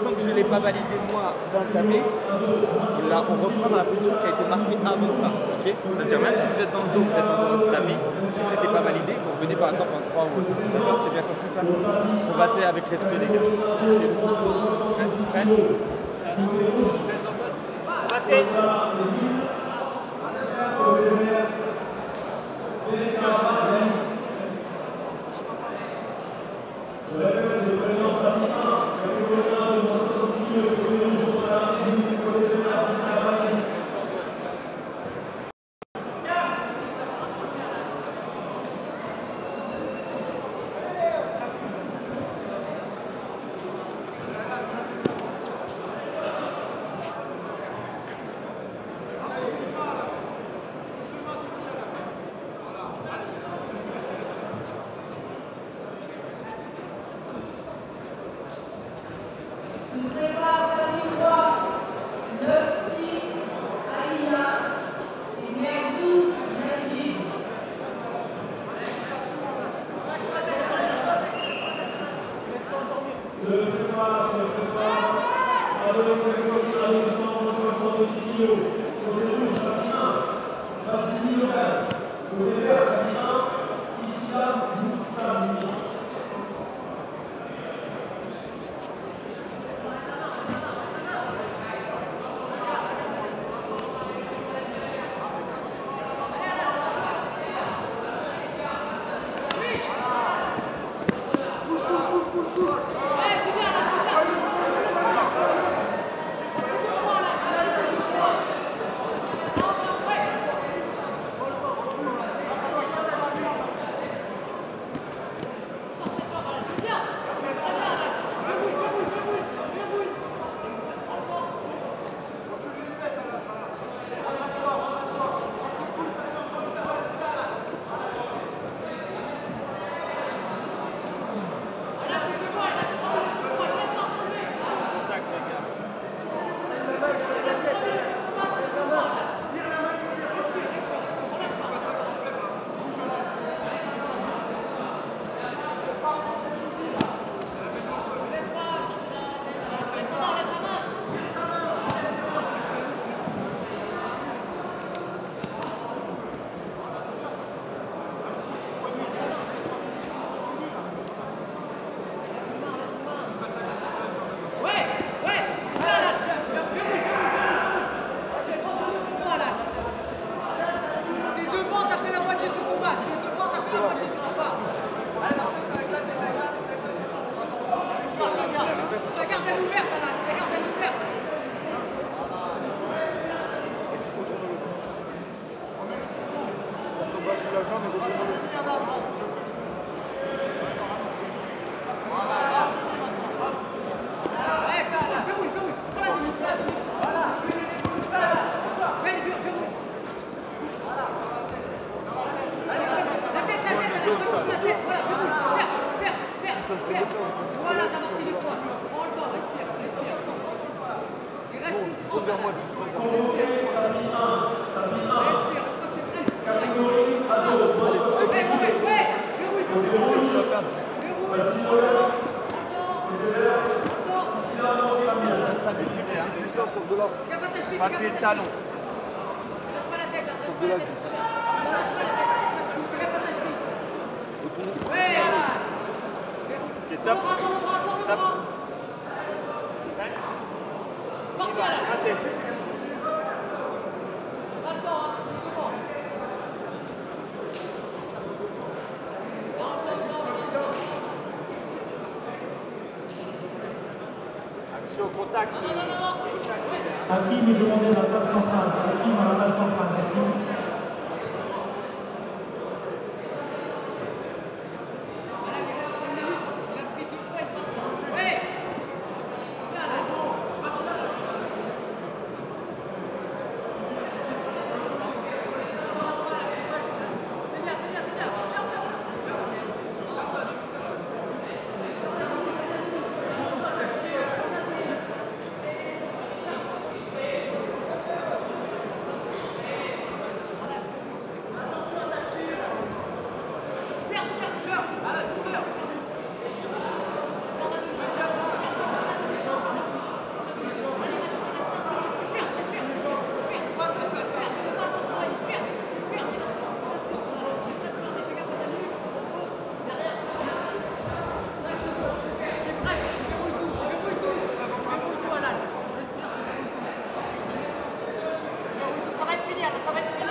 Tant que je ne l'ai pas validé moi dans le tabé, là on reprend dans la position qui a été marquée avant ça. Okay, c'est-à-dire même si vous êtes dans le dos, vous êtes encore dans le tabé, si ce n'était pas validé, vous revenez par exemple en 3 ou 2. C'est bien compris ça? Combattez avec respect les gars. Prêt? Battez.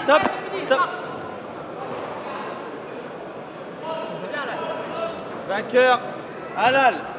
Stop. Stop. Vainqueur, ALLAL.